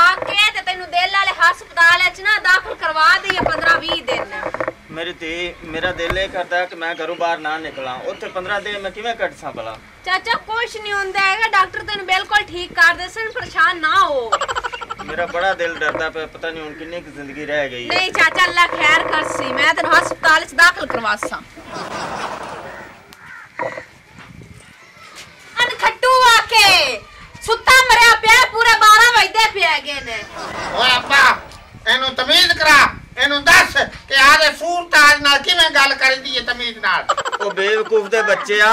करवा के ते तैनू दिल वाले हस्पताल च ना दाखिल करवा दे 15-20 दिन। मेरी धी मेरा दिल ए करदा कि मैं घरों बाहर ना निकलां, ओथे 15 दिन मैं किवें कट सां भला। चाचा कुछ नहीं हुंदा है, डॉक्टर तैनू बिल्कुल ठीक कर देसन, परेशान ना हो। मेरा बड़ा दिल डरदा पे पता नहीं हुन कितनी जिंदगी रह गई। नहीं चाचा अल्लाह खैर करसी, मैं तैनू हस्पताल च दाखिल करवासां। अन खट्टू आके सुत्ता मरिया पे पूरे 12 बजे पे आ गए ने। ओए अब्बा एनु तमीज करा, एनु दस कि आदे सूरताज नाल किवें गल करदी है तमीज नाल। ओ बेवकूफ दे बच्चेया,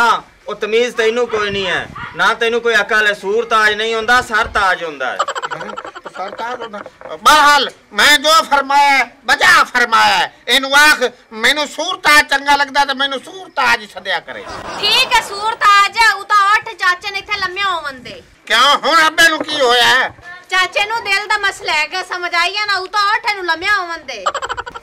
ओ तमीज तैनू कोई नहीं है ना, तैनू कोई अकल है। सूरताज नहीं होंदा, सरताज होंदा है। सरताज होंदा। बहरहाल मैं जो फरमाया बजा फरमाया, एनु आख मेनू सूरताज चंगा लगदा ते मेनू सूरताज ही सद्या करे। ठीक है सूरताज उता उठ, चाचे ने इथे लम्या होवन दे। क्यों हुन अब्बे नु की होया है? चाचे नु दिल दा मसला है के समझ आईया ना, उता उठ नु लम्या होवन दे।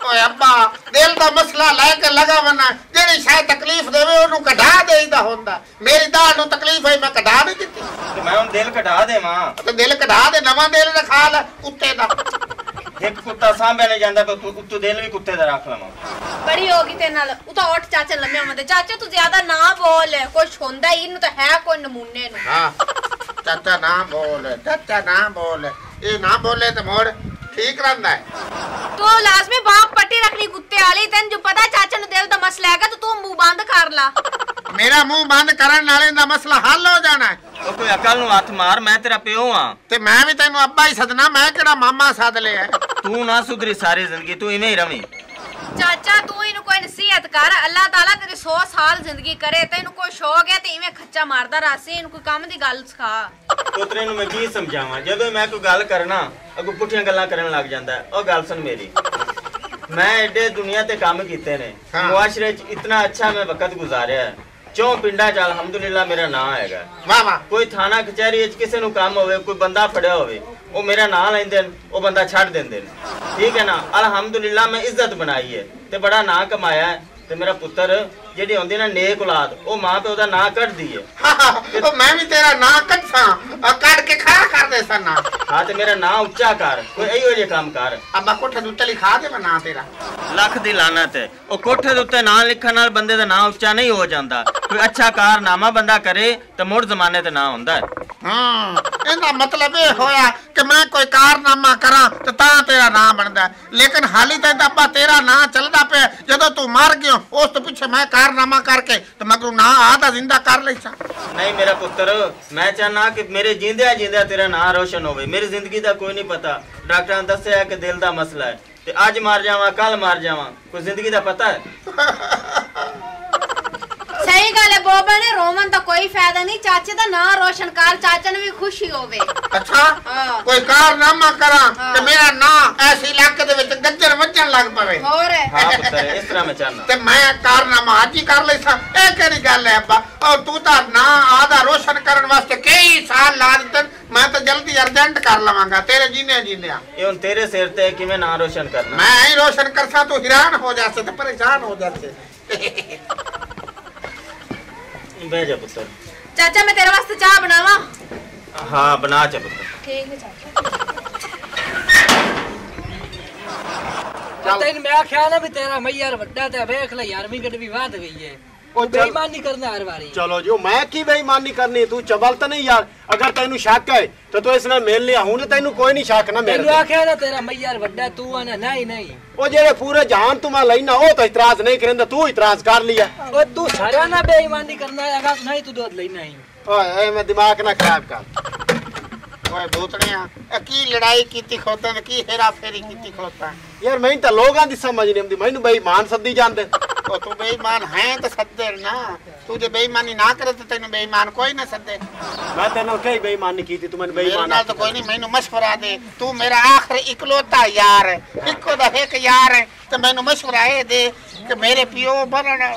ओए अब्बा दिल दा मसला लेके लगा वना, जेड़ी शाय तकलीफ देवे ओनु कढा देईदा होंदा। मेरी दाल नु तकलीफ है मैं कढा नहीं दित्ती ते मैं हुन दिल कढा देवां। ते दिल कढा दे, नवा दिल रखा ले कुत्ते दा। एक कुत्ता सांभे ले जांदा पे तू दिल भी कुत्ते दा रख लवां। बड़ी होगी ते नाल, उता उठ चाचे लम्या होवन दे। चाचे तू ज्यादा ना बोल, कुछ होंदा ही इनु तो है कोई नमूने नु। हां चाचा ना बोल, चाचा ना बोल, ये ना बोले तो मोड़ ठीक रहंदा है। तो लाजमी बाप पट्टी रखनी कुत्ते वाली, तन जो पता चाचा नु दिल दा मसला है तो तू मुंह बंद कर ला। मेरा मुंह बंद करन नाले दा मसला हल हो जाना है। ओ कोई अकल नु हाथ मार, मैं तेरा पियो हां ते मैं भी तैनू अब्बा ही सदना, मैं केड़ा मामा सद ले है। तू ना सुधरी सारी जिंदगी, तू इवें ही रवी। चाचा तू इनु कोई नसीहत कर, अल्लाह ताला तेरी 100 साल जिंदगी करे। तैनू कोई शौक है ते इवें खच्चा मारदा रहसी, इनु कोई काम दी गल सिखा। पुत्रे नु मैं की समझावा, जदों मैं कोई गल करना अगो पुठियां गल्लां करन लग जांदा है। ओ गल सुन मेरी, मैं एडे दुनिया ते काम कीते ने, मुआशरे च इतना अच्छा मैं वक्त गुजारया है, चौ पिंडा च अल्हम्दुलिल्लाह मेरा नाम हैगा। वाह वाह। कोई थाना कचहरी च किसे नु काम होवे, कोई बंदा फड़या होवे, ओ मेरा नाम लैंदे ने, ओ बंदा छड़ देंदे ने। ठीक है ना, अल्हम्दुलिल्लाह मैं इज्जत बनाई है ते बड़ा नाम कमाया है। ते मेरा पुत्तर जेडी होंदी ना नेक औलाद, ओ मां पे ओदा ना कट दी है। ओ मैं भी तेरा ना कटसा और काट के खा कर देसा ना। हां ते मेरा ना उच्चा कर, कोई एयो जे काम कर। अब्बा कोठे दे उत्ते लिखा दे ना तेरा। लख दी लानत है, ओ कोठे दे उत्ते ना लिखण नाल बंदे दा ना उच्चा नहीं हो जांदा। कोई अच्छा कारनामा बंदा करे ते मुड़ जमाने ते ना होंदा है। हां एंदा मतलब ए होया कि मैं कोई कारनामा करा ते ता तेरा ना बनदा, लेकिन हाली ते अब्बा तेरा ना चलदा पे। जदों तू मर गयो उस तो पीछे मैं कारनामा करके तो मगरू ना आधा जिंदा कर लेसा। नहीं मेरा पुत्र, मैं चाहना कि मेरे जींदया जींदया तेरा नाम रोशन होवे। मेरी जिंदगी दा कोई नहीं पता, डॉक्टर ने दसया कि दिल दा मसला है ते आज मार जावा कल मार जावा, कोई जिंदगी दा पता है? सही गल है बोबने, रोमन दा कोई फायदा नहीं। चाचे दा नाम रोशन कर, चाचन भी खुशी होवे। अच्छा कोई कारनामा करा ते मेरा नाम ऐसे इलाके दे विच गज्जर वजन लग पवे। और हां पुत्तर इस तरह मैं चाहना ते मैं कारनामा आज ही कर लेसा। ए केड़ी गल है अब्बा, ओ तू ता नाम आदा रोशन करन वास्ते कई साल ला दित्ते, मैं तो जल्दी अर्जेंट कर लवांगा तेरे जीने जीने। ए हुन तेरे सिर ते किवें नाम रोशन करना? मैं ही रोशन करसा तू हैरान हो जासे ते परेशान हो जासे। बह जा पुत्र। चाचा मैं तेरे वास्ते चाय बनावा? हां बना चा पुत्र। ठीक है चाचा। चल तैन मैं ख्याल है भी तेरा मैयार बड्डा ते देख ले यार भी गड्डी वाद गई है। ओ बेईमानी करना हर बारी। चलो जो मैं की बेईमानी करनी, तू चबल तो नहीं यार। अगर तैनू शक है तो तू इसने मेल लिया हूं ना, तैनू कोई नहीं शक ना मेरे। तू आखे ना तेरा मैयार बड्डा तू ना नहीं नहीं। ओ जेड़े पूरे जहान तू मैं लेना ओ तो इतराज नहीं करंदा, तू इतराज कर लिया। ओ तू सारा ना बेईमानी करना है, अगर नहीं तू दूध लेना ही। ओए मैं दिमाग ना खराब कर। ओए भूतनिया की लड़ाई कीती खोता ने, की हेरा फेरी कीती खोता यार। मैं तो लोगां दी समझ नहीं आंदी, मैनू बेईमान सद्दी जांदे। ओ तू बेईमान है तो सद्दे ना, तू जे बेईमानी ना करे तो तैनू बेईमान कोई ना सद्दे। मैं तेनू कई बेईमानी कीती, तू मैनू बेईमान ना तो कोई नहीं। मैनू मशवरा दे, तू मेरा आखिर इकलौता यार है, इको दा एक यार है, ते मैनू मशवरा ए दे कि मेरे पियो बनना।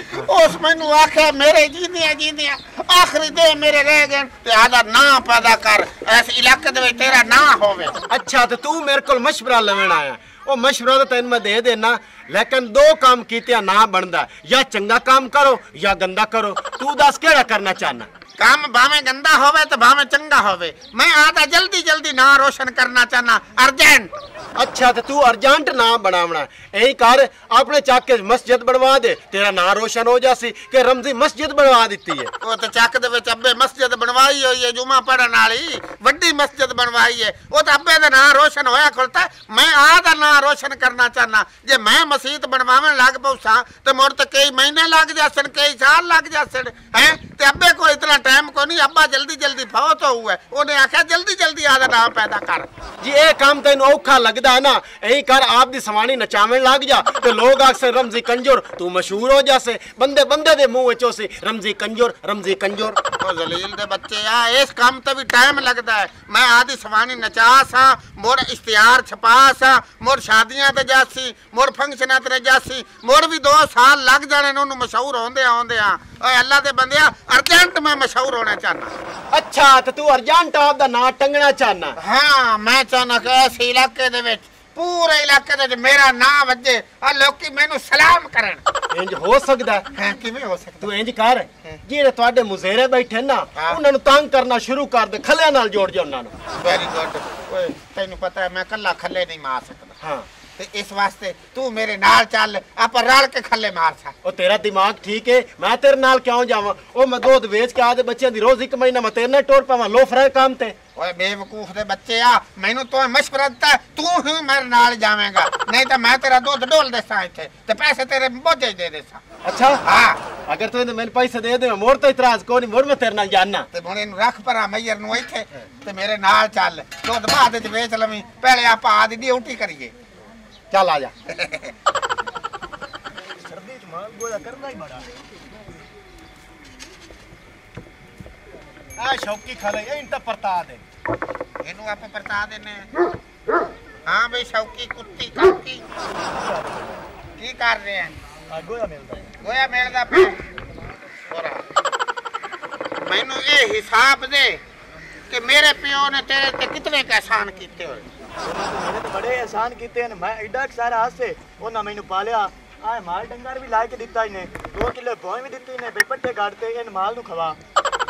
उस मैनू आखे मेरे जींदिया जींदिया आखरी दे मेरे रह गए ते आदा ना पैदा कर, ऐसे इलाके दे विच तेरा ना होवे। अच्छा ते तू मेरे कोल मशवरा लेण आया? ओ मशवरा तो तैनू मैं दे देना, लेकिन दो काम कीते ना बनदा, या चंगा काम करो या गंदा करो। तू दस केड़ा करना चाहना? काम भावे गंदा होवे तो भावे चंगा होवे, मैं आता जल्दी जल्दी ना रोशन करना चाहना अर्जेंट। अच्छा तो तू अर्जेंट ना बनावना, यही कार अपने चाक के मस्जिद बनवा दे, तेरा ना रोशन हो जासी के रमजी मस्जिद बनवा देती है। वो तो चाक दे विच अब्बे मस्जिद बनवाई होई है, जुमा पढ़न वाली वड्डी मस्जिद बनवाई है, वो तो अब्बे दा ना रोशन होया खुलता। मैं आता ना रोशन करना चाहना, जे मैं मस्जिद बनवावन लग पौसा तो मुड़ तो कई महीने लग जासन, कई साल लग जासन है, ते अब्बे को इतना टाइम को नहीं। अब्बा जल्दी जल्दी फौत तो हुआ, उन्हें आख्या जल्दी जल्दी आदा नाम पैदा कर जी। ये काम तेन औखा लगदा है ना, यही कर आप दी सवाणी नचावन लग जा तो लोग अक्सर रमजी कंजोर, तू मशहूर हो जासे, बंदे बंदे दे मुंह विचों से रमजी कंजोर रमजी कंजोर। ओ जलील दे बच्चे आ, इस काम ते भी टाइम लगदा है। मैं आदी सवाणी नचास हां, मोर इश्तिहार छपास हां, मोर शादियां ते जासी, मोर फंक्शनां ते जासी, मोर भी 2 साल लग जाने नूं मशहूर होंदे आंदे हां। ओए अल्लाह दे बंदेया अर्जेंट मैं मशहूर होना चाहना। अच्छा तो तू अर्जेंट आप दा नाम टंगना चाहना? हां मैं चाहना कि इस इलाके दे विच, पूरे इलाके दे विच मेरा नाम वजे और लोकी मेनू सलाम करन। इंज हो सकदा है? हां किवें हो सकदा। तू इंज कर, जेड़े तुहाडे मुजेरे बैठे ना उन्हां नू तंग करना शुरू कर दे, खले नाल जोड़ जा उन्हां नू। Very good. ओए तैनू पता है मैं कल्ला खले नहीं मार सकदा। हां ते इस वास्ते तू मेरे नाल चल, आप रल के खले मार सा। ओ तेरा दिमाग ठीक है, मैं तेरे नाल क्यों जावां? ओ मैं दूध बेच के आदे बच्चे दी रोज एक महीना मैं तेरे नाल टोर पावां, लो फ्राय काम ते। ओए बेवकूफ दे बच्चे आ, मैनू तो मशवरा दिता तू ही मेरे नाल जावेगा, नहीं तो मैं तेरा दूध डोल देसा इथे ते पैसे तेरे बोझे दे देसा। अच्छा हां अगर तू तो मेरे पैसे दे दे, मोर तो इतराज को नहीं, मोर मैं तेरे नाल जाना। ते मोर इनु रख परा मैयर नु इथे ते मेरे नाल चल, दूध बाद च बेच लवी, पहले आप आदी ड्यूटी करिए। चल आजा। सर्दी च माल गोया करना ही बड़ा आ शौकी खले, इन त परता दे, इनु आप परता देने। हां भाई शौकी कुत्ती काकी की कर रहे हैं? आ गोया मिलदा पे सोरा, मैनू ये हिसाब दे कि मेरे पियो ने तेरे ते कितने एहसान कीते होए। मैंने तो बड़े एहसान कीते हैं, मैं इडा सारा हासे ओना मैनू पालिया, आ माल डंगर भी ला के दिता इने, 2 किलो भोए भी दिती इने, बेपट्टे गाड़ते इन माल नु खवा।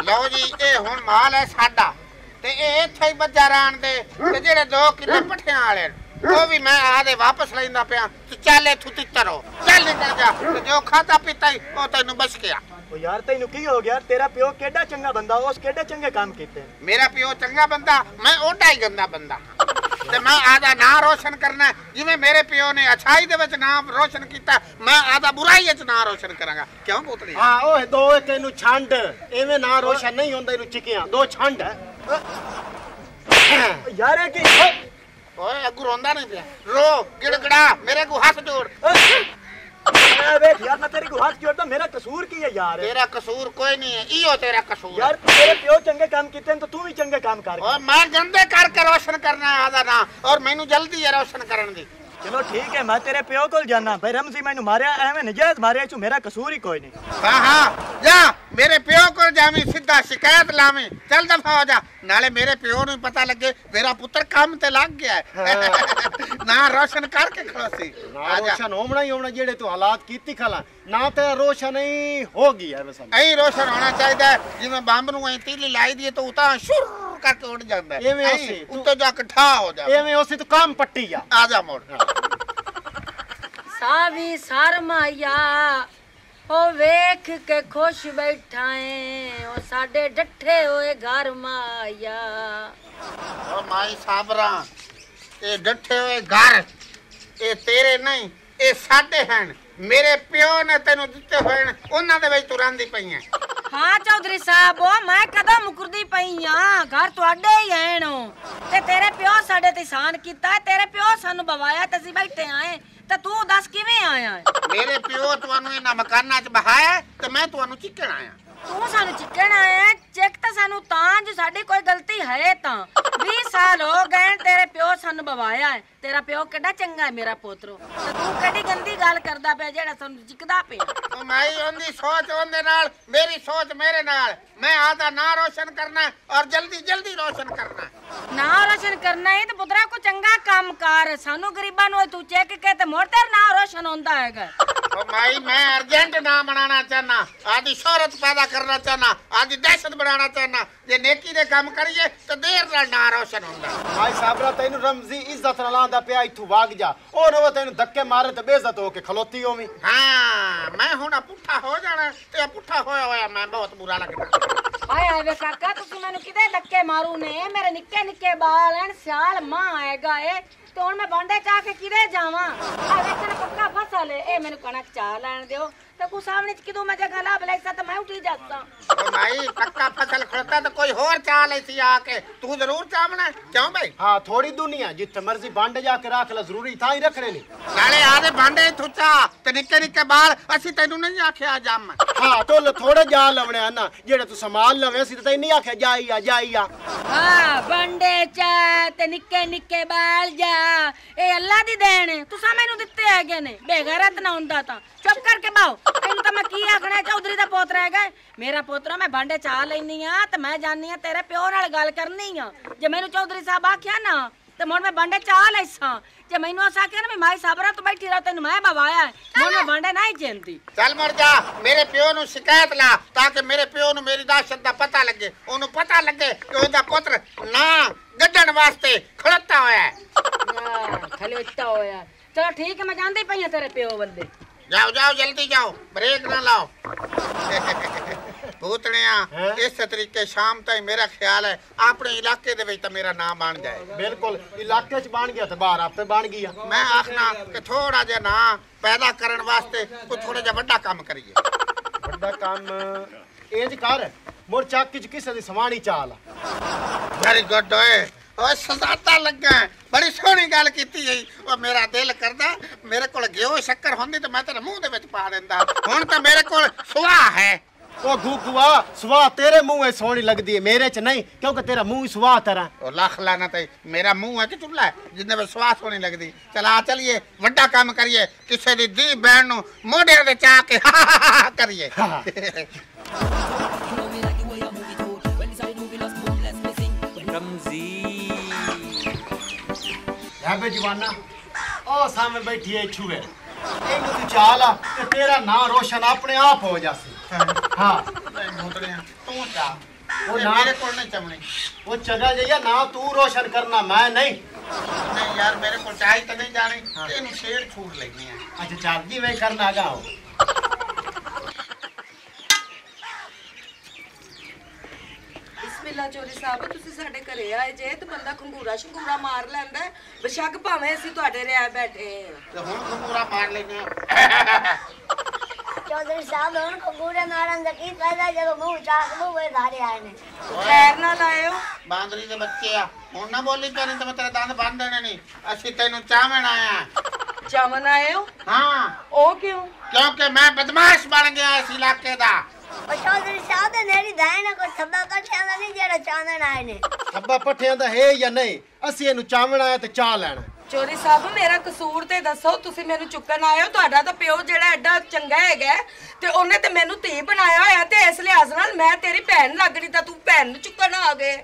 लो जी ए हुन माल है साडा ते ए इथे ही बजा रान दे, ते जेड़े 2 किलो पठियां वाले ओ भी मैं आदे वापस लैंदा पिया। तू चल इथू तितरो, चल निकल जा, ते जो खाता पीता ही ओ तैनू बच गया। ओ यार तैनू की हो गया? तेरा पियो केडा चंगा बंदा, उस केडे चंगे काम कीते। मेरा पियो चंगा बंदा, मैं ओडा ही गंदा बंदा। ते मैं आधा ना रोशन करना, जिवें मेरे पियो ने अच्छाई दे विच नाम रोशन कीता, मैं आधा बुराई विच ना रोशन करांगा। क्यों पुत्तरी? हां ओए दो एक इनु छंड, एवें ना रोशन नहीं होंदा, इनु चिकियां दो छंड यार। ए की ओए अगु रोंदा नहीं पिया? रो गिड़गड़ा, मेरे को हाथ जोड़। ए देख यार मैं तेरे को हाथ जोड़दा, मेरा कसूर की है यार? तेरा कसूर कोई नहीं है, इयो तेरा कसूर यार। तेरे पियो चंगे काम कीते तो तू भी चंगे काम कर। और मैं गंदे कर रोशन करना है आदा ना, और मैनू जल्दी है रोशन करन दी। चलो ठीक है मैं तेरे पियो को जाना, भाई रमजी मैनू मारया एवें नजायज मारया, तू मेरा कसूर ही कोई नहीं। हां हां जा मेरे पियो को जावी, सीधा शिकायत लावी, चल दफा हो जा, नाले मेरे पियो नु पता लगे मेरा पुत्र काम ते लग गया है। ना रोशन करके खलासी, ना रोशन होमना ही होमना, जेड़े तू हालात कीती खला ना ते रोशन ही हो गया है। वैसा एही रोशन होना चाहिदा, जिवें बम नु एही तीली लाई दी तो उता शुर करके उड़ जांदा है, एवें ओसी उतो जा इकट्ठा हो जा, एवें ओसी तो काम पट्टी जा। आ जा मोड़ सावी सरमाया, ओ वेख के खुश बैठाएं, ओ साडे डठे होए घर माया। ओ माई साबरा, ए डठे होए घर ए तेरे नहीं, ए साडे हैं, मेरे पियो ने तेनू दिते होए, उन्हां दे विच तू रंदी पई है। हां चौधरी साहब ओ मैं कदा मुकरदी पई हां, घर तुहाडे ही हैं ते तेरे पियो साडे ते एहसान कीता, तेरे पियो सानू बवाया ते असीं बैठे आए, ते तू दस किवें आया है? मेरे पियो तुहानू इना मकाना च बहाया ते मैं तुहानू चिकण आया। तू सानू चिकण आया? चेक ता सानू तां जो साडी कोई गलती है, तां 20 साल हो गए तेरे पियो सानू बवाया है, तेरा पियो केडा चंगा है मेरा पोतरो, ते तू केडी गंदी गल करदा पे जेड़ा सानू चिकदा पे। ओ माई ओंदी सोच ओंदे नाल, मेरी सोच मेरे नाल। मैं आधा ना रोशन करना है और जल्दी जल्दी रोशन करना है। ना रोशन करना है तो पुत्रा को चंगा काम कर, सानू गरीबा नो तू चेक कहते मोरते ना रोशन होता है। ओ भाई मैं अर्जेंट ना बनाना चाहना, आधी शोहरत पैदा करना चाहना, आधी दहशत बनाना चाहना। जे नेकी दे काम करिए तो देर नाल ना रोशन होता। भाई साबरा तैनू रमजी इज्जत नाल आंदा पिया, इथू भाग जा। ओ नव तैनू धक्के मारे तो बेइज्जत होके खलोती होवी। हां मैं हुन पुठा हो जाना ते पुठा होया होया मैं बहुत बुरा लगदा। आए आए वे काका तुसी मैनू किदे धक्के मारू ने, मेरे निक्के निक्के बाल हैं, साल मां आएगा ए तो हुन मैं बांडे चा के किदे जावां। आ वेखण पक्का फसा ले, ए मेनू कणक चा लैण दियो तो को सामने किदो मैं जगह लाभ लैसा तो मैं उठी जाता। ओ भाई पक्का फसल खड़ता तो कोई और चा लेसी आके, तू जरूर चावना क्यों भाई? हां थोड़ी दुनिया जिथे मर्जी बांडे जाके राख ले, जरूरी था ही रखने ने नाले आदे बांडे थुचा ते निक्के निक्के बाल असि तैनू नहीं आखया जाम। हां तो थोड़े जा लवणे ना जेड़े तू समा लवे सी ते नहीं आखे जाईया जाईया। हां बंडे चा ते निक्के निक्के बाल जा, ए अल्लाह दी देन तुसा मेनू दित्ते हैगे ने, बेगैरत ना हुंदा ता चुप करके बाओ। तैनू ता मैं की आखना, चौधरी दा पोतरा हैगा मेरा पोतरा, मैं भांडे चा लेनी हां ते मैं जानी हां तेरे प्यो नाल गल करनी हां। जे मेनू चौधरी साहब आख्या ना ते मोर मैं भांडे चा लेसा, जे मेनू आसा के ना माई साबरा तो बैठी रह तैनू मैं बवाया है, मोर मैं भांडे नहीं जेंदी। चल मर जा, मेरे प्यो नु शिकायत ला ताकि मेरे प्यो नु मेरी दहशत दा पता लगे, ओनु पता लगे कि ओदा पुत्र ना गड्डण वास्ते खड़ता होया है। हां खलोता होया, चलो ठीक है मैं जानदी पई हां तेरे प्यो बंदे। जाओ जाओ जल्दी जाओ, ब्रेक ना लाओ। भूतणिया इस तरीके शाम ताई मेरा ख्याल है अपने इलाके दे विच ता मेरा नाम बन जाए। बिल्कुल इलाके च बन गया ते बाहर आपे बन गया। मैं आखना कि थोड़ा जा ना पैदा करन वास्ते कोई थोड़ा जा बड़ा काम करिए। बड़ा काम इंज कर, मोर चाक च किसे दी सवाणी चाल। वेरी गुड ओए, ओ सदाता लगा बड़ी सोहनी गल कीती है। ओ मेरा दिल करदा मेरे कोल घिओ शक्कर होंदी ते मैं तेरे मुंह दे विच पा देंदा, हुन ता मेरे कोल सुआ है। ओ गुगुआ सुवाह तेरे मुंह है सोहनी लगदी है, मेरे च नहीं क्योंकि तेरा मुंह ही सुवाह तेरा। ओ लख लाना ते मेरा मुंह है कि चुल्ला है जिंदे में सुवाह सोहनी लगदी। चला चलिए बड़ा काम करिए, किसे दी दी बहन नु मोढे दे चा के करिए। रमजी याबे जवाना ओ सामने बैठी है छुए एनु तू चाला ते तेरा नाम रोशन अपने आप हो जासी। हां भूतड़िया तू जा, वो मेरे कोल नहीं चमनी, वो चगा जइया ना तू रोशन करना मैं नहीं। नहीं यार मेरे को चाही तो नहीं जानी, तेनु शेर छूट लेनी है। अच्छा चल जी मैं करना आगा हो। बिस्मिल्लाह चौधरी साहब तुसी साडे घरे आए जे ते बंदा खंगूरा शंगूरा मार लैंदा है, बेशक भावें असी तुहाडे रिया बैठे ते हुन खंगूरा मार लेने। चौधरी साहब हुन खंगूरा मारन दा की फायदा जदों मुंह चाक मुंह वे धारे आए ने। खैर ना लायो बांदरी दे बच्चे आ, हुन ना बोली करें ते मैं तेरे दंद बन देने नहीं। असी तैनू चावण आया। चावण आयो? हां ओ क्यों? क्योंकि मैं बदमाश बन गया इस इलाके दा। ओ चौधरी साहब मेरी दायना को सब्बा पठियां दा नहीं जेड़ा चावण आए ने। सब्बा पठियां दा है या नहीं, असि एनु चावण आया ते चा लेना। चौधरी साहब मेरा कसूर ते दसो, तुसी मेनू चुकन आए हो, तुहाडा ता प्यो जेड़ा एडा चंगा हैगा ते ओने ते मेनू धी बनाया होया ते इस लिहाज नाल मैं तेरी भैन लगणी ता तू भैन नु चुकन आ गए।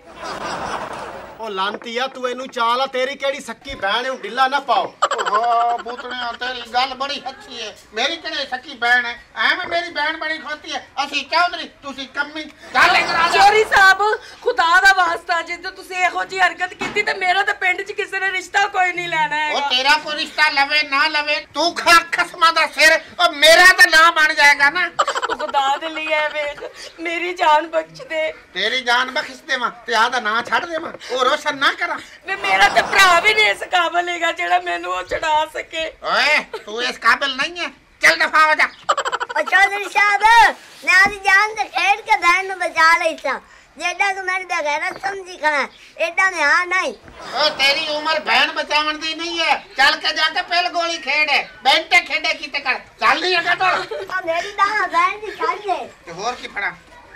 ओ लांतिया तू एनु चा ला, तेरी केड़ी सक्की बहन है, ढिला ना पाओ। ओहो भूतणिया तेरी गल बड़ी अच्छी है, मेरी केड़ी सक्की बहन है, ऐवें मेरी बहन बड़ी खोती है। असि चौधरी तुसी कम्मी गल करा दे। चौधरी साहब खुदा दा वास्ता जे तुसी एहो जी हरकत कीती ते मेरा ता पिंड च किसे ने रिश्ता कोई नहीं लेना है। ओ तेरा कोई रिश्ता लवे ना लवे, तू खा खसमा दा सिर ओ मेरा ता ना बन जाएगा ना। ओ खुदा दे लिए वेख मेरी जान बख्श दे। तेरी जान बख्श देवा ते आदा ना छड देवा, ओ रोशन ना करा वे मेरा ते भरा भी नहीं इस काबिल हैगा जेड़ा मेनू चढ़ा सके। ओए तू इस काबिल नहीं है, चल दफा हो जा। ओ चौधरी साहब मैं आज जान से खेड़ के बहन नु बचा लेसा, जेडा तू मेरी बेगैरत समझी खड़ा एडा में हां नहीं। ओ तेरी उम्र बहन बचावन दी नहीं है, चल के जाके पहल गोली खेड़े बेंटे खेड़े कीते कर, चल नहीं अगा तो आ मेरी दा बहन दी छाड़ दे ते होर की फड़ा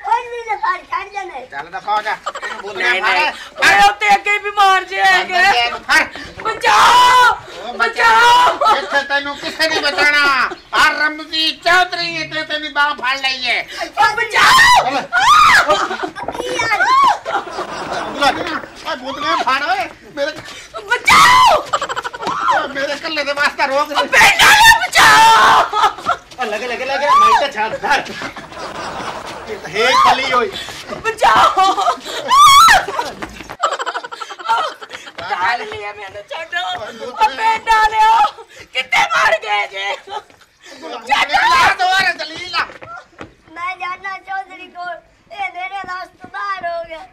कोई भी ना फाड़ छाड़ जाने। चल दफा हो जा, तू बोल रहा है अरे होते अगे बीमार जे हैगे बचाओ बचाओ, इथे तैनू किसे नहीं बचाना। आ रमजी चौधरी इथे तेरी बांह फाड़ लई है, बचाओ। लगे लगे लगे मैं छाड़ हे खाली होई बचाओ डाल लिया मैंने छोड़ो अबे डालो कितने मार गए जे मार दोबारा चली ला मैं जानना चौधरी को ये मेरे दोस्त बाहर हो गए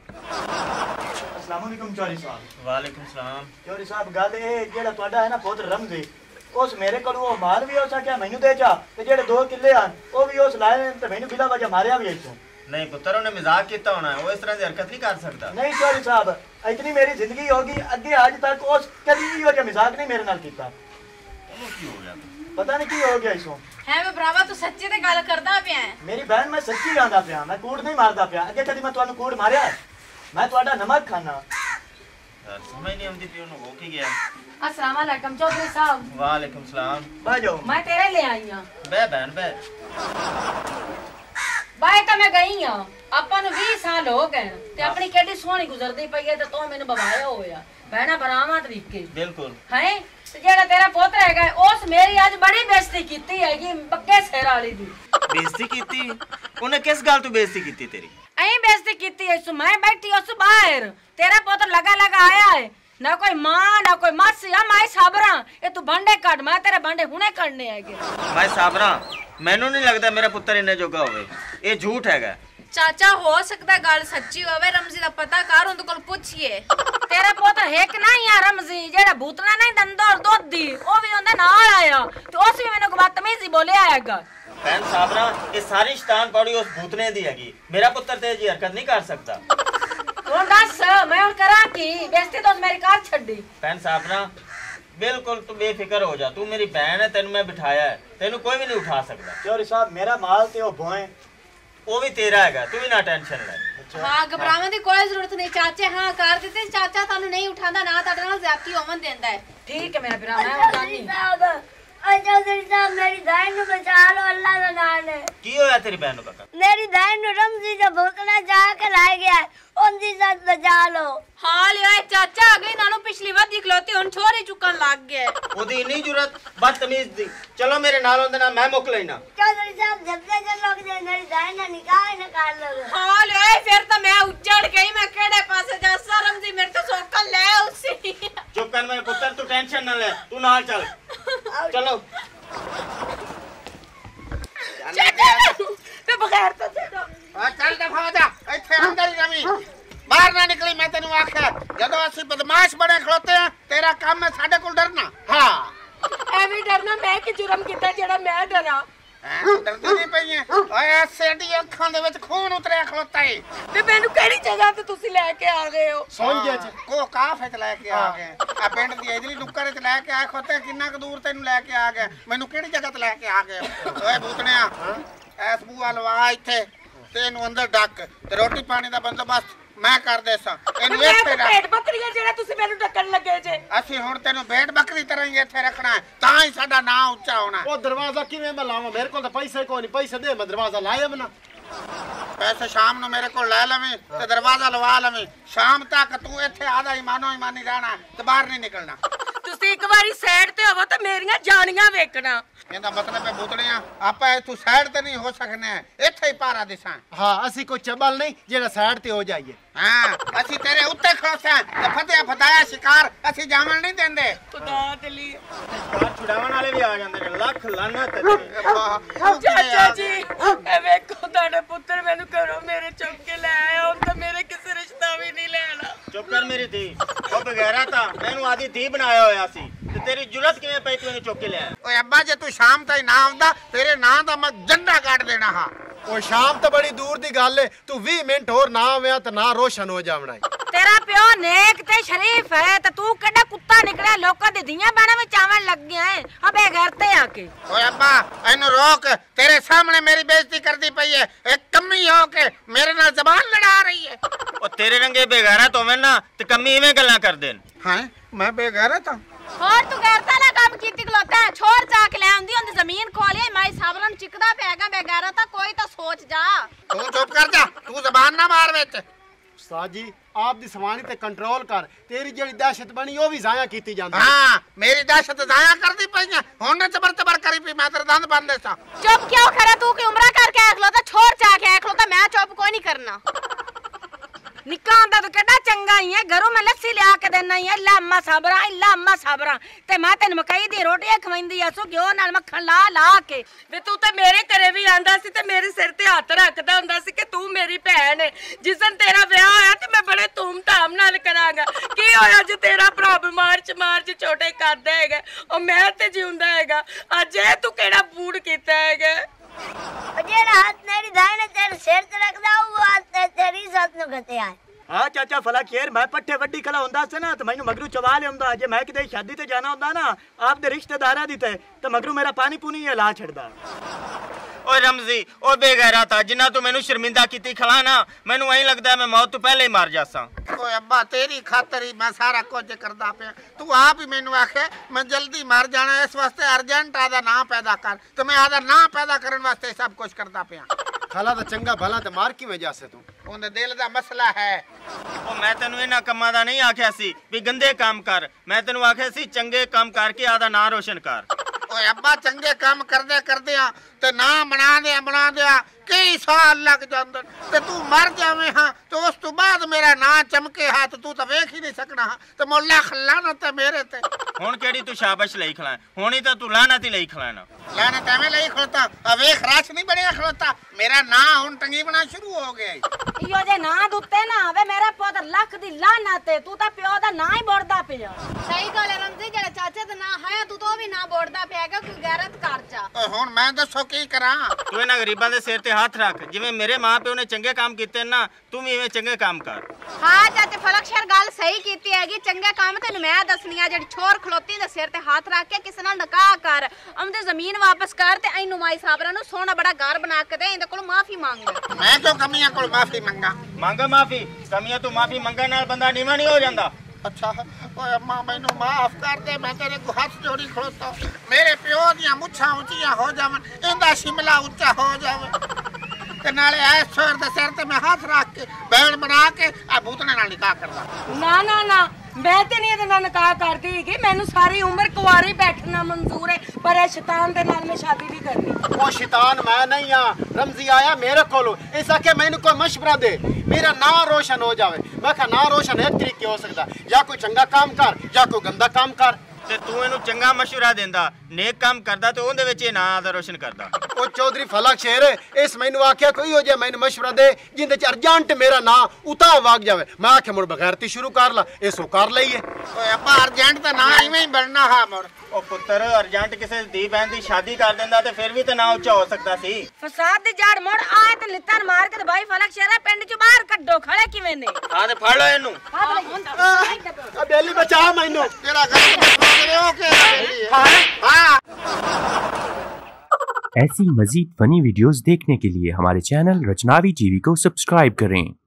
अस्सलाम वालेकुम चौधरी साहब। वालेकुम सलाम चौधरी साहब गल ए जेड़ा तोड़ा है ना पोत रमजी उस मेरे को वो माल भी उस क्या मैनू दे जा ते जेड़े दो किले हैं वो भी उस लाए ते मैनू बिला वजह मारया भी इथों नहीं पुत्र ने मजाक किया होना वो इस तरह से हरकत नहीं कर सकता। नहीं चौधरी साहब इतनी मेरी जिंदगी होगी अगे आज तक उस कभी भी वजह मजाक नहीं मेरे नाल कीता तो क्यों हो गया पता नहीं की हो गया इसो है मैं भरावा तू सच्ची ते गल करदा पिया है मेरी बहन मैं सच्ची गांदा पिया मैं कूड़ नहीं मारदा पिया अगे कदी मैं थानू कूड़ मारया मैं तोड़ा नमक खाना समझ नहीं आंदी पियो नु हो के गया। अस्सलाम वालेकुम चौधरी साहब। वालेकुम सलाम बाजो मैं तेरे ले आई हां बे बहन बे बाय तो मैं गई हां अपन 20 साल हो गए ते अपनी केडी सोहनी गुजरदी पई है ते तो मेनू बवाया होया बहना बरावा तरीके बिल्कुल हैं ते जेड़ा तेरा पोतरा हैगा उस मेरी आज बड़ी बेइज्जती कीती हैगी पक्के सिर वाली दी बेइज्जती कीती उने किस गल तू बेइज्जती कीती तेरी ऐ बेइज्जती कीती है मैं बैठी उस बाहर तेरा पोत लगा लगा आया है ना कोई मां ना कोई मासी या माई साबरा ए तू भांडे काट मैं तेरे भांडे हुने करने आएगे माई साबरा मेनू नहीं लगता मेरा पुत्र इने जोगा होवे ए झूठ हैगा चाचा हो सकता गल सच्ची होवे रमजी दा पता कर उन कोल पूछिए तेरा पोता है कि नहीं यार रमजी जेड़ा भूतला नहीं दंदोर दोदी ओ भी ओंदे नाल आया ते उस भी मेनू बदतमीजी बोलया हैगा बहन साबरा ए सारी शैतान पड़ी उस भूतने दी हैगी मेरा पुत्र ते जी हरकत नहीं कर सकता और दस मैं उन करा की बेइज्जती तो मेरी कार छड़ी बहन साहब ना बिल्कुल तू बेफिक्र हो जा तू मेरी बहन है तेन मैं बिठाया है तेन कोई भी नहीं उठा सकता चौधरी साहब मेरा माल ते ओ भोए ओ भी तेरा हैगा तू भी ना टेंशन ले। अच्छा हां घबराने दी कोई जरूरत नहीं चाचे हां कर देते चाचा तानू नहीं उठांदा ना ताडे नाल ज्यादती ओवन देंदा है ठीक है मेरा भरा मैं उठानी अच्छा चौधरी साहब मेरी बहन नु बचा लो अल्लाह दा नाम है की होया तेरी बहन नु काका मेरी बहन नु रमजी दा भोकला जाके लाए गया उनदी साथ बचा लो हाल ओए चाचा आ गई नानो पिछली बार दिख लोती हुन छोरे चुकन लाग गए ओदी इनी जरूरत बदतमीज दी चलो मेरे नाल ओंदे ना मैं मुक लेना चौधरी साहब जल्दी जल्दी लोग दे मेरी बहन ना निकाह ना कर लो हाल ओए फिर तो मैं उछड़ गई मैं केड़े पासे जा शर्म जी मेरे तो सोकल ले उसी चुप कर मेरे पुत्र तू टेंशन ना ले तू नाल चल चलो ते बगैर तो छड़ो आ चल दफा जा इथे अंदर ही रमी बाहर ना निकली मैं तेनु आखया जदों असि बदमाश बने खलोते हैं तेरा काम है साडे कोल डरना। हां एवी डरना मैं कि जुर्म कीता जेड़ा मैं डरा डरदी नहीं पई है ओए सेडी अखां दे विच खून उतरया खलोता है ते मैनू केड़ी जगह ते तुसी लेके आ गए हो समझे को काफ है लेके आ गए आ पिंड दी इधरी डुक्कर ते लेके आ खलोते किन्ना क दूर तैनू लेके आ गए मैनू केड़ी जगह ते लेके आ गए ओए भूतणिया ऐस बूआ लवा इथे तेनू अंदर डक ते रोटी पानी दा बंदोबस्त मैं कर देसा एनू एक पे भेड़ बकरी जेड़ा तुसी मेनू डकन लगे जे असि हुन तेनू भेड़ बकरी तरह ही इथे रखना है ता ही साडा नाम ऊंचा होना ओ दरवाजा किवें मैं लावां मेरे कोल ते पैसे कोई नहीं पैसे दे मैं दरवाजा लायम ना पैसे शाम नु मेरे को ले लवे ते दरवाजा लवा लवे शाम तक तू इथे आधा ईमानो ईमानी रहना ते बाहर नहीं निकलना तुसी एक बारी साइड ते होवो ते मेरीयां जानियां वेखना ਇਹਦਾ ਮਤਲਬ ਹੈ ਬੂਤੜਿਆਂ ਆਪਾਂ ਇਥੋਂ ਸਾਈਡ ਤੇ ਨਹੀਂ ਹੋ ਸਕਨੇ ਇੱਥੇ ਹੀ ਪਾਰਾ ਦਿਸਾਂ ਹਾਂ ਅਸੀਂ ਕੋਈ ਚਬਲ ਨਹੀਂ ਜਿਹੜਾ ਸਾਈਡ ਤੇ ਹੋ ਜਾਈਏ ਹਾਂ ਅਸੀਂ ਤੇਰੇ ਉੱਤੇ ਖੋਸਾਂ ਤੇ ਫਤਿਆ ਫਤਾਇਆ ਸ਼ਿਕਾਰ ਅਸੀਂ ਜਾਵਣ ਨਹੀਂ ਦਿੰਦੇ ਖੁਦਾ ਦੇ ਲਈ ਸ਼ਿਕਾਰ ਛੁਡਾਉਣ ਵਾਲੇ ਵੀ ਆ ਜਾਂਦੇ ਨੇ ਲੱਖ ਲਾਨਤ ਚਾਚਾ ਜੀ ਇਹ ਵੇਖੋ ਤੁਹਾਡੇ ਪੁੱਤਰ ਮੈਨੂੰ ਘਰੋਂ ਮੇਰੇ ਚੁੱਕ ਕੇ ਲੈ ਆਇਆ ਉਹ ਤਾਂ ਮੇਰੇ ਕਿਸੇ ਰਿਸ਼ਤਾ ਵੀ ਨਹੀਂ ਲੈਣਾ ਚੁੱਪ ਕਰ ਮੇਰੀ ਧੀ ਉਹ ਬਗੈਰਾ ਤਾਂ ਮੈਨੂੰ ਆਦੀ ਧੀ ਬਣਾਇਆ ਹੋਇਆ ਸੀ तेरी जुरत किवें पई तू ने चोके ले आया ओए अब्बा जे तू शाम ताई ना आंदा तेरे नां दा मैं झंडा काट देना हां ओ शाम तो बड़ी दूर दी गल है तू 20 मिनट और ना आवेया ते ना रोशन हो जावणा तेरा प्यो नेक ते शरीफ है ते तू केडा कुत्ता निकला लोकां दी धीयां बाणा में चावण लग गया है अबे घर ते आके ओए अब्बा एनु रोक तेरे सामने मेरी बेइज्जती करदी पई है एक कम्मी हो के मेरे नाल जबान लड़ा रही है ओ तेरे रंगे बेगारा तोवें ना ते कम्मी इवें गल्लां कर देन हां मैं बेगारा ता और तू गैरता ना काम कीती खलोता छोर चाक ले आंदी उंदी जमीन खोले माई साबरन चिकदा पैगा बेगारा ता कोई ता सोच जा तू चुप कर जा तू जुबान ना मार विच साजी आप दी समानी ते कंट्रोल कर, तेरी जेड़ी दहशत बनी वो भी जाया कीती जांदी। हां मेरी दहशत जाया कर दी पईया, हुन जबर करी पई मैं तेरे दंद बंद देसा। चुप क्यों खड़ा तू कि उमरा करके आख लो तो छोड़ जा के आख लो तो मैं चुप कोई नहीं करना। निकां दा तो केडा चंगा ही है, घरों में लस्सी लिया के देना ही है, लामा साबरा ते मां तेन मकई दी रोटी खवाइंदी असो घिओ नाल मक्खन ला ला के। वे तू ते मेरे घरे भी आंदा सी ते मेरे सिर ते हाथ रखदा हुंदा सी कि तू मेरी भैन है, जिस दिन तेरा ब्याह होया ते मैं बड़े धूमधाम नाल करांगा। की होया जे तेरा भरा मार्च छोटे करदा हैगा ओ मैं ते जींदा हैगा, अज ए तू केड़ा बूड कीता हैगा। जेड़ा हाथ मेरी दाईने तेरे सिर ते रखदा वो हाथ तेरी साथ नु गते आ। हां चाचा फलक शेर मैं पट्ठे वड्डी कला हुंदा से ना ते मैनू मगरू चवा ले हुंदा, जे मैं किते शादी ते जाना हुंदा ना आप दे रिश्तेदारा दी ते मगरू मेरा पानी पूनी हिला छड़दा। ओ रमजी ओ बेगैरत आ जिन्ना तू मैनू शर्मिंदा कीती खला ना, मैनू ऐ लगदा मैं मौत तो पहले ही मार जासा। ओए अब्बा तेरी खातर ही मैं सारा कुछ करदा पे, तू आप ही मैनू आखे मैं जल्दी मर जाना इस वास्ते अर्जेंट आदा ना पैदा कर, तो मैं आदा ना पैदा करन वास्ते सब कुछ करदा पे। खाला तो चंगा भला ते मार की वजह से तू ओने दिल दा मसला है। ओ मैं तन्नू इना कम्मा दा नहीं आख्या सी भी गंदे काम कर, मैं तन्नू आख्या सी चंगे काम करके आदा ना रोशन कर। ओए अब्बा चंगे काम करदे करदे आ ते ना बना दे कई साल लग जांदे ते तू मर जावे। हां तो उस तो बाद मेरा ना चमके हाथ तू तो वेख ही नहीं सकना। हां ते मोला खलाना ते मेरे ते हुन केड़ी तू शाबाश लई खला, हुन ही तो तू लानत ही लई खलाना। लानत एवें लई खलोता आ वेख राश नहीं बने खलोता, मेरा ना हुन टंगी बना शुरू हो गया। इयो जे ना दुते ना आवे मेरा पुत्र लख दी लानत, तू तो प्यो दा ना ही बोलदा पिया। सही गल है रमजी, जेड़ा चाचा दा ना है तू तो भी ना बोलदा पिया कि गैरत कर जा। ओए हुन मैं दसो की करा, तू इना गरीबां दे सिर ते हाथ रख, जिवें मेरे मां प्यो ने चंगे काम कीते ना तू भी इवें चंगे काम कर। हां चाचा फलक शेर गल सही कीती हैगी, चंगे काम तैनू मैं दसनी आ, जेड़ी छोर खलोती दे सिर ते हाथ रख के किसे नाल नकाह कर, हमदे जमीन वापस कर ते ऐनू माई साबरा नु सोना बड़ा घर बना के दे, इंदे कोल माफी मांग। मैं तो कमियां कोल माफी मंगा मांगा माफी, कमियां तो माफी मंगन नाल बंदा नीवा नहीं हो जांदा। अच्छा ओए अम्मा मैनू माफ कर दे, मैं तेरे को हाथ जोड़ी खड़ोता, मेरे प्यो दियां मुछां उचियां हो जावन, इंदा शिमला उच्चा हो जावे ते नाले ऐ छोर दे सिर ते मैं हाथ रख के बैण बना के आ भूतने नाल निकाह करदा। ना ना ना मैं ते नहीं इहदे नाल निकाह करदी कि मैनू सारी उम्र कुंवारी बैठना मंजूर है, पर शैतान दे नाल मैं शादी नहीं करनी। ओ शैतान मैं नहीं हां, रमजी आया मेरे कोलो ऐसा के मैनू कोई मशवरा दे मेरा ना रोशन हो जावे। मैं कहा ना रोशन एक तरीके हो सकता, या कोई चंगा काम कर या कोई गंदा काम कर। ते तू इनू चंगा मशवरा देंदा नेक काम करदा ते ओंदे विच ना आदा रोशन करदा। ओ चौधरी फलक शेर इस मैनू आख्या कोई हो जे मैनू मशवरा दे जिंदे च अर्जेंट मेरा ना उता वाग जावे, मैं आखे मुड़ बगैरती शुरू कर ला इसो कर लईए। ओए अब्बा अर्जेंट दा ना इवें ही बनना हा मुड़। ओ पुत्तर अर्जेंट किसे दी बहन दी शादी कर देंदा ते फिर भी ते ना उच्चा हो सकदा सी। फसाद दी जड़ मुड़ आए ते लित्तां मार के भाई फलक शेरा पिंड च बाहर कड्डो खड़े किवें ने। हां ते फड़ लो इनू। आ बेली बचा मैनू तेरा घर। ऐसी मजीद फनी वीडियोस देखने के लिए हमारे चैनल रचनावी टीवी को सब्सक्राइब करें।